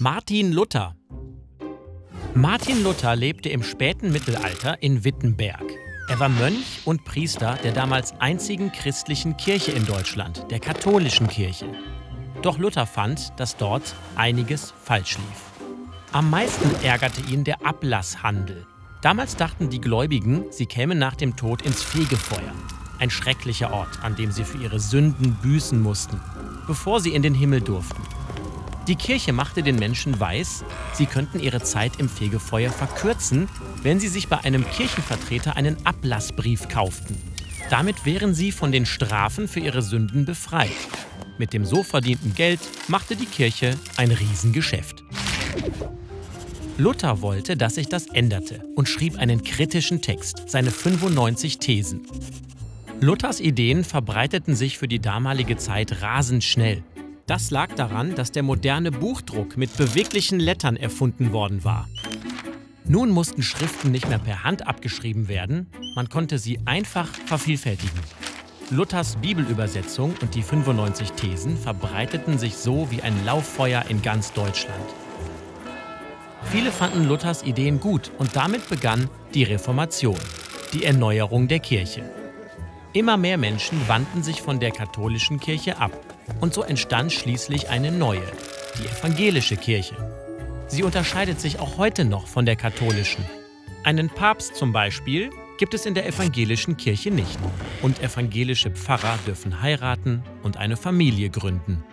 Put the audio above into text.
Martin Luther. Martin Luther lebte im späten Mittelalter in Wittenberg. Er war Mönch und Priester der damals einzigen christlichen Kirche in Deutschland, der katholischen Kirche. Doch Luther fand, dass dort einiges falsch lief. Am meisten ärgerte ihn der Ablasshandel. Damals dachten die Gläubigen, sie kämen nach dem Tod ins Fegefeuer. Ein schrecklicher Ort, an dem sie für ihre Sünden büßen mussten, bevor sie in den Himmel durften. Die Kirche machte den Menschen weiß, sie könnten ihre Zeit im Fegefeuer verkürzen, wenn sie sich bei einem Kirchenvertreter einen Ablassbrief kauften. Damit wären sie von den Strafen für ihre Sünden befreit. Mit dem so verdienten Geld machte die Kirche ein Riesengeschäft. Luther wollte, dass sich das änderte und schrieb einen kritischen Text, seine 95 Thesen. Luthers Ideen verbreiteten sich für die damalige Zeit rasend schnell. Das lag daran, dass der moderne Buchdruck mit beweglichen Lettern erfunden worden war. Nun mussten Schriften nicht mehr per Hand abgeschrieben werden, man konnte sie einfach vervielfältigen. Luthers Bibelübersetzung und die 95 Thesen verbreiteten sich so wie ein Lauffeuer in ganz Deutschland. Viele fanden Luthers Ideen gut und damit begann die Reformation, die Erneuerung der Kirche. Immer mehr Menschen wandten sich von der katholischen Kirche ab und so entstand schließlich eine neue, die evangelische Kirche. Sie unterscheidet sich auch heute noch von der katholischen. Einen Papst zum Beispiel gibt es in der evangelischen Kirche nicht. Und evangelische Pfarrer dürfen heiraten und eine Familie gründen.